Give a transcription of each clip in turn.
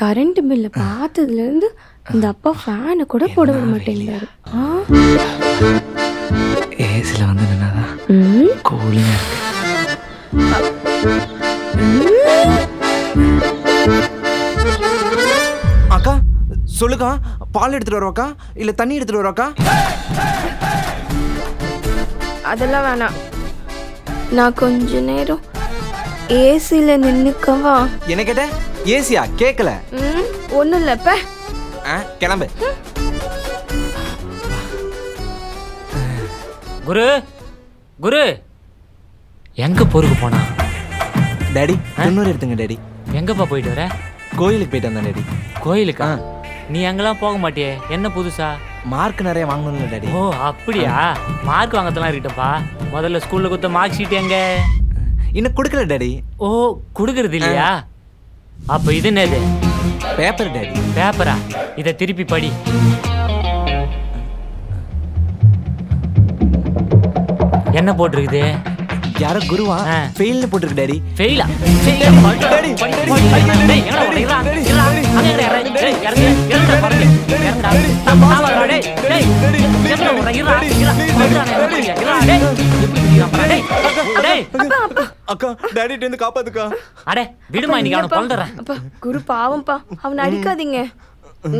Current பில்லை பார்த்ததுலேருந்து இந்த அப்பா ஃபேனை கூட போட விட மாட்டேங்கிறாரு. ஏசியில் வந்து என்னதான் கூலிங்க இருக்கு. அக்கா சொல்லுக்கா, பால் எடுத்துகிட்டு வருவாக்கா இல்லை தண்ணி எடுத்துகிட்டு வருவாக்கா? அதெல்லாம் வேணாம், நான் கொஞ்ச நேரம் ஏசியில நின்னுக்கவா? என்ன கேட்ட? ஏசியா? கேக்கல. ஒண்ணும் இல்லப்ப, கிளம்பு. குரு குரு எங்க போருக்கு போனா? டேடி இன்னொரு எடுத்துங்க. டேடி எங்கப்பா போயிட்டு வர? கோயிலுக்கு போயிட்டு வந்தேன். டேடி கோயிலுக்கா? நீ எங்கெல்லாம் போக மாட்டியே, என்ன புதுசா? மார்க் நிறைய வாங்கணும்ல டாடி. ஓ அப்படியா, மார்க் வாங்கறதெல்லாம் இருக்கட்டப்பா. முதல்ல ஸ்கூல்ல கொடுத்த மார்க் ஷீட் எங்க? இன்னும் கொடுக்கல டாடி. ஓ கொடுக்கறது இல்லையா? அப்ப இது என்னது? Paper daddy. பேப்பரா? இதை திருப்பி படி. என்ன போட்டிருக்குது? யாரோ குருவா ஃபெயில்னு போட்டிருக்கு டாடி. ஃபெயிலா? ஃபெயிலா டாடி. டேய் என்னடா பண்றீங்க? அக்கா டாடி கிட்ட இருந்து காப்பாத்துக்கா. அட விடுமா, இன்னைக்கு அவனை கொல்றேன். அப்பா குரு பாவம்பா, அவனை அடிக்காதீங்க.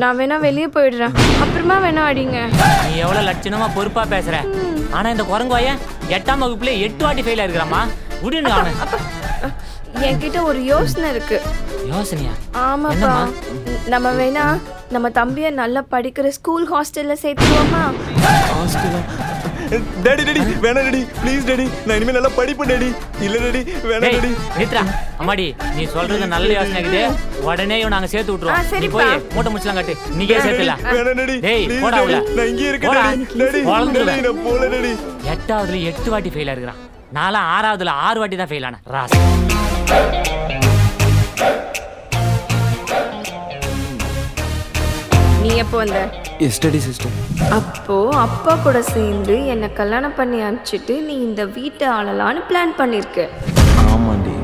நான் வேணா வெளியே போயிடுறேன், அப்புறமா வேணா அடிங்க. நீ எவ்வளவு லட்சணமா பொறுப்பா பேசுற, ஆனா இந்த குரங்கு வாயன் 8ஆம் வகுப்புல 8 வாட்டி ஃபெயில் ஆயிருக்காமா. விடுங்க அவனை. என்கிட்ட ஒரு யோசனை இருக்கு. யோசனையா? ஆமாப்பா, நம்ம வேணா நம்ம தம்பியை நல்லா படிக்கிற ஸ்கூல் ஹாஸ்டல்ல சேர்த்துவோமா? ஹாஸ்டலா? டேடி டேடி வேணா டேடி, ப்ளீஸ் டேடி, நான் இனிமே நல்லா படிப்பேன் டேடி. இல்ல டேடி வேணா டேடி. நேத்ரா அம்மாடி, நீ சொல்றது நல்ல யோசனை இருக்குது, உடனே நாங்க சேர்த்து விட்டுறோம். நீ போய் மூட்டை முடிச்சலாம் கட்டு, நீயே சேர்த்துடலாம். வேணா டேடி. டேய் போடா உள்ள, நான் இங்கே இருக்கேன் டேடி. டேடி வளந்துடலாம். நான் போல டேடி. 8ஆவதுல 8 வாட்டி ஃபெயில் ஆயிருக்கான், நாளா 6ஆவதுல 6 வாட்டி தான் ஃபெயில் ஆன ராசா. நீ எப்போ வந்த? Yesterday sister. அப்போ அப்பா கூட சேர்ந்து என்ன கல்யாணம் பண்ணி அனுப்பிச்சிட்டு நீ இந்த வீட்டை ஆளலான்னு பிளான் பண்ணிருக்க? ஆமாண்டி,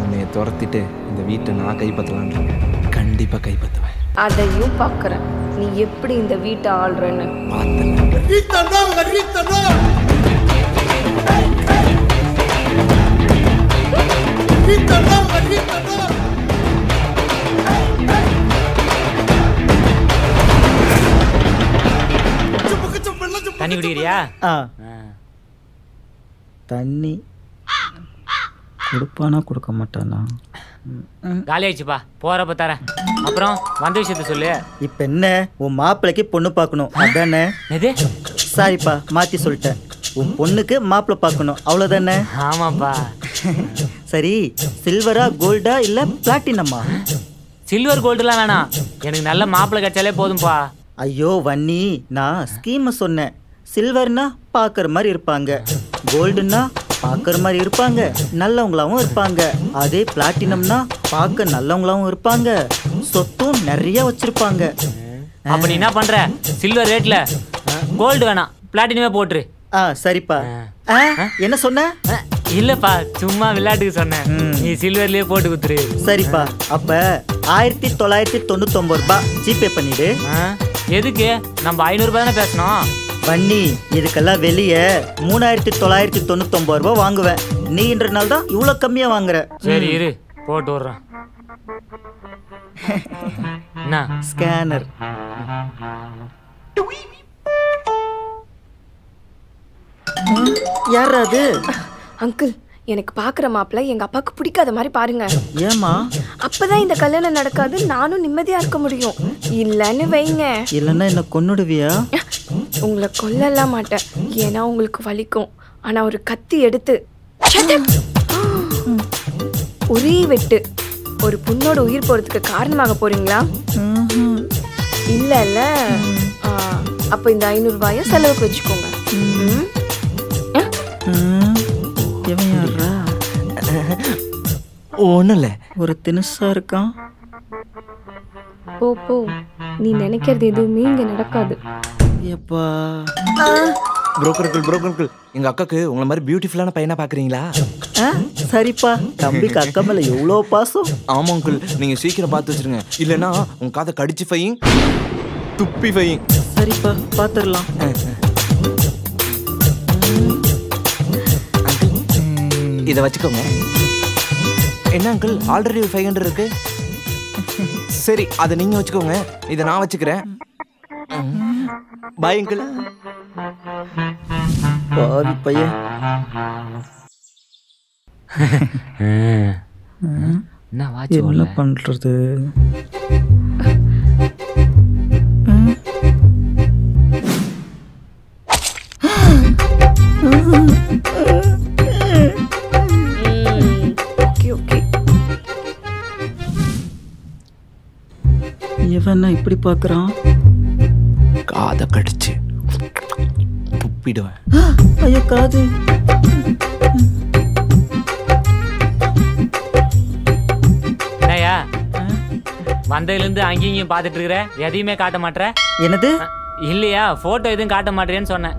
உன்னை துரத்திட்டு இந்த வீட்டை நான் கைப்பற்றலான்னு. கண்டிப்பா கைப்பற்றுவேன், அதையும் பார்க்குறேன். நீ எப்படி இந்த வீட்டை ஆள்றன்னு பார்த்தேன். தண்ணி குடிக்கிறியா? தண்ணி கொடுப்பானா கொடுக்க மாட்டானா? காலி ஆயிடுச்சுப்பா, போறப்ப தரேன். அப்புறம் வந்த விஷயத்த சொல்லு. இப்ப என்ன, உன் மாப்பிள்ளைக்கு பொண்ணு பார்க்கணும் அதானே? எது? சாரிப்பா மாத்தி சொல்லிட்டேன், உன் பொண்ணுக்கு மாப்பிள்ளை பார்க்கணும் அவ்வளோதானே? ஆமாப்பா. சரி சில்வரா கோல்டா இல்லை பிளாட்டினம்மா? சில்வர் கோல்டுலாம் வேணாம், எனக்கு நல்ல மாப்பிள்ளை கிடைச்சாலே போதும்பா. ஐயோ வன்னி, நான் ஸ்கீமை சொன்னேன். சில்வர்னா பார்க்குற மாதிரி இருப்பாங்க, கோல்டுன்னா பார்க்குற மாதிரி இருப்பாங்க, நல்லவங்களாகவும் இருப்பாங்க. அதே பிளாட்டினம்னா பார்க்க நல்லவங்களாகவும் இருப்பாங்க, சொத்தும் நிறையா வச்சுருப்பாங்க. அப்போ நீ என்ன பண்ணுற, சில்வர் ரேட்டில் கோல்டு வேணாம், பிளாட்டினமே போட்டுரு. ஆ சரிப்பா. என்ன சொன்ன? இல்லைப்பா சும்மா விளையாட்டுக்கு சொன்னேன், நீ சில்வர்லேயே போட்டு கொடுத்துரு. சரிப்பா, அப்போ 1999 ரூபாய் ஜிபே பண்ணிடு. எதுக்கு? நம்ம 500 ரூபாய் தானே பேசணும். வன்னி இதுக்கெல்லாம் வெளியே 3999 ரூபாய் வாங்குவேன், நீன்றனால தான் இவ்வளோ கம்மியாக வாங்குற. சரி இரு போட்டு வர்றேன். என்ன ஸ்கேனர்? யார் அது? அங்கிள், எனக்கு பார்க்குற மாப்பிள்ளை எங்கள் அப்பாவுக்கு பிடிக்காத மாதிரி பாருங்க. ஏமா? அப்போதான் இந்த கல்யாணம் நடக்காது, நானும் நிம்மதியாக இருக்க முடியும். இல்லைன்னு வைங்க. இல்லைன்னா என்னை கொன்னுடுவியா? உங்களை கொல்லலாம் மாட்டேன், ஏன்னா உங்களுக்கு வலிக்கும். ஆனால் ஒரு கத்தி எடுத்து ஒரே வெட்டு ஒரு பொண்ணோட உயிர் போகிறதுக்கு காரணமாக போறீங்களா? இல்லைல்ல, அப்போ இந்த 500 ரூபாயை செலவுக்கு வச்சுக்கோங்க. ஒண்ணுல ஒரு தினுசா இருக்கான். போ போ, நீ நினைக்கிறது எதுவுமே இங்க நடக்காது. எப்பா புரோக்கர்கள் புரோக்கர்கள், எங்க அக்காக்கு உங்களை மாதிரி பியூட்டிஃபுல்லான பையனா பாக்குறீங்களா? சரிப்பா, தம்பிக்கு அக்கா மேல எவ்வளோ பாசம். ஆமா அங்கிள், நீங்க சீக்கிரம் பார்த்து வச்சிருங்க, இல்லைன்னா உங்க காதை கடிச்சு ஃபையும் துப்பி ஃபையும். சரிப்பா பார்த்துடலாம். இதை வச்சுக்கோங்க. என்ன அங்கிள், ஆல்ரெடி 500 இருக்கு. சரி, அதை நீங்கள் வச்சுக்கோங்க, இதை நான் வச்சுக்கிறேன். Bye uncle. பாதி பையன். என்ன பண்றது? இவன் இப்படி பாக்குறான். காதை கடிச்சு துப்பிடுவேன். ஐயோ காது. என்னையா வந்ததுலேருந்து அங்கேயும் பார்த்துட்டு இருக்கிற, எதையுமே காட்ட மாட்டேற. என்னது? இல்லையா, ஃபோட்டோ எதுவும் காட்ட மாட்டேறேன்னு சொன்னேன்.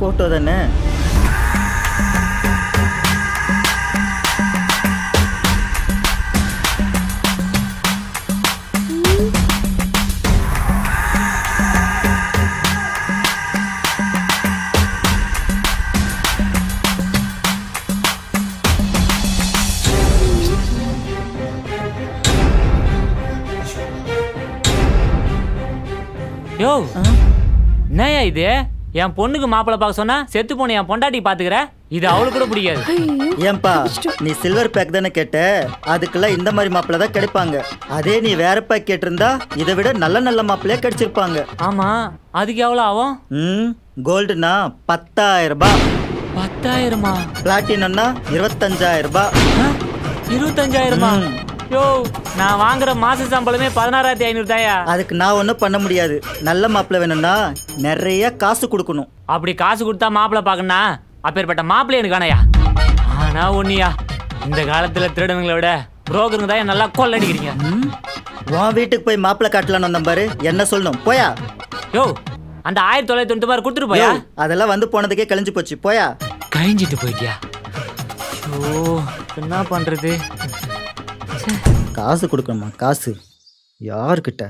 ஃபோட்டோ தானே. யோ என்னையா இது? என் பொண்ணுக்கு மாப்பிள்ளை பார்க்க சொன்னா செத்து போன என் பொண்டாட்டி பாத்துக்கிற. இது அவளுக்கு கூட பிடிக்காது. ஏன்பா, நீ சில்வர் பேக் தானே கேட்ட, அதுக்கெல்லாம் இந்த மாதிரி மாப்பிள்ளை தான் கிடைப்பாங்க. அதே நீ வேற பேக் கேட்டிருந்தா இதை விட நல்ல நல்ல மாப்பிள்ளையா கிடைச்சிருப்பாங்க. ஆமா, அதுக்கு எவ்வளவு ஆகும்? கோல்டுனா 10,000 ரூபாய். 10,000மா? பிளாட்டினம்னா 25,000 ரூபாய். 25,000மா? யோ, நான் வாங்குற மாச சம்பளமே 16,500 தாயா. அதுக்கு நான் ஒன்றும் பண்ண முடியாது. நல்ல மாப்பிள்ளை வேணும்னா நிறைய காசு கொடுக்கணும். அப்படி காசு கொடுத்தா மாப்பிள்ளை பார்க்கணும்னா அப்பேற்பட்ட மாப்பிள்ளை எனக்கு வேணையா? ஆனா ஒன்னியா, இந்த காலத்துல திருடனுங்களை விட புரோக்கருங்க தான் நல்லா கொள்ளடிக்கிறீங்க. உன் வீட்டுக்கு போய் மாப்பிள்ளை காட்டலான்னு வந்தம்பாரு, என்ன சொல்லணும்? போயா. யோ, அந்த 1996 கொடுத்துட்டு போயா. அதெல்லாம் வந்து போனதுக்கே கழிஞ்சு போச்சு. போயா. கழிஞ்சிட்டு போயிட்டியா? ஓ, என்ன பண்றது? காசு கொடுக்கணுமா? காசு யாருக்கிட்ட?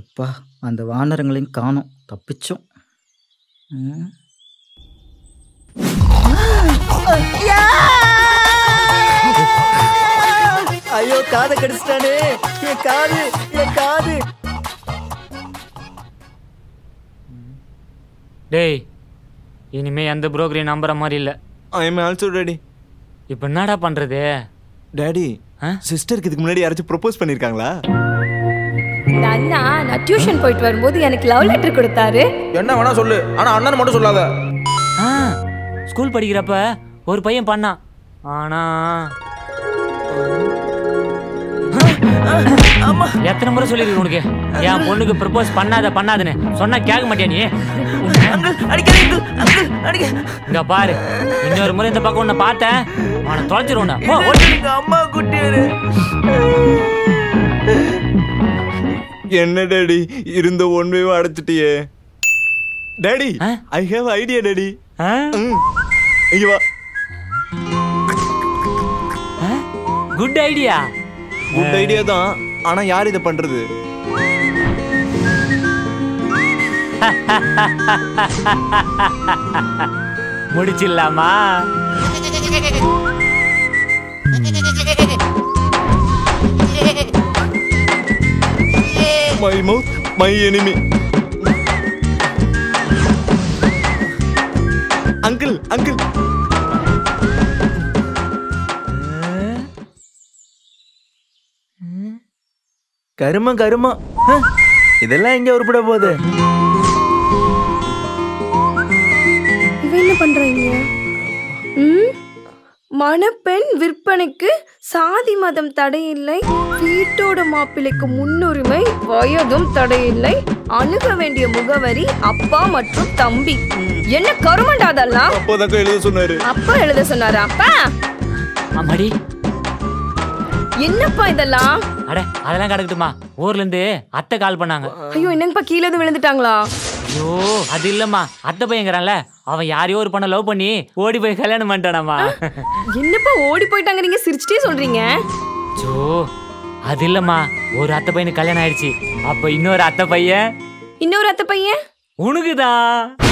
எப்பா, அந்த வானரங்களையும் காணோம். தப்பிச்சோம். ஐயோ, காதை கடிச்சிட்டானே. என் காது, என் காது. டேய், இனிமே எந்த புரோக்கரையும் நம்புற மாதிரி இல்லை. இப்போ என்னடா பண்றது? டேடி, சிஸ்டருக்கு இதுக்கு முன்னாடி யாராச்சும் ப்ரோபோஸ் பண்ணிருக்காங்களா? அண்ணா, நான் டியூஷன் போயிட்டு வரும்போது எனக்கு லவ் லெட்டர் கொடுத்தாரு. என்ன வேணா சொல்லு, ஆனா அண்ணன் மட்டும் சொல்லாத. ஸ்கூல் படிக்கிறப்ப ஒரு பையன் பண்ணான். ஆனா எத்தனை முறை சொல்லிருக்கேன் உனக்கு, என் பொண்ணுக்கு ப்ரோபோஸ் பண்ணாத பண்ணாதுன்னு. சொன்னா கேட்க மாட்டியா நீ? இங்க பாரு, இன்னொரு முறை இந்த பக்கம் உன்னை பார்த்தேன், அவனை தொலைச்சிருவோம். அம்மா குட்டி. என்ன டேடி, இருந்த ஒன்மையும் அடைச்சிட்டியே. Daddy, I have idea. Daddy, good idea. Good idea தான், ஆனா யார் இதை பண்றது? முடிச்சிடலாமா? My mouth my enemy. Uncle, uncle. கரும கருமா, இதெல்லாம் எங்க உருப்பிட போகுது? மணப்பெண் விற்பனைக்கு சாதி மதம் தடையில்லை, வீட்டோட மாப்பிள்ளைக்கு முன்னுரிமை, வயதும் தடையில்லை, அணுக வேண்டிய முகவரி அப்பா மற்றும் தம்பி. என்ன கருமண்டாதெல்லாம் அப்பா எழுத சொன்னாரு. அப்பா அம்மாடி, என்னப்பா இதெல்லாம்? அட, அதெல்லாம் கிடக்குதுமா. ஊர்ல இருந்து அத்தை கால் பண்ணாங்க. ஐயோ, என்னங்கப்பா கீழே விழுந்துட்டாங்களா? ஐயோ அது இல்லம்மா, அத்தை பையங்கிறான்ல அவன் யாரையோ ஒரு பண்ண லவ் பண்ணி ஓடி போய் கல்யாணம் பண்ணிட்டானம்மா. என்னப்பா ஓடி போயிட்டாங்க நீங்க சிரிச்சுட்டே சொல்றீங்க? ஜோ அது இல்லம்மா, ஒரு அத்தை பையனுக்கு கல்யாணம் ஆயிடுச்சு, அப்ப இன்னொரு அத்தை பையன். இன்னொரு அத்தை பையன் உனக்குதான்.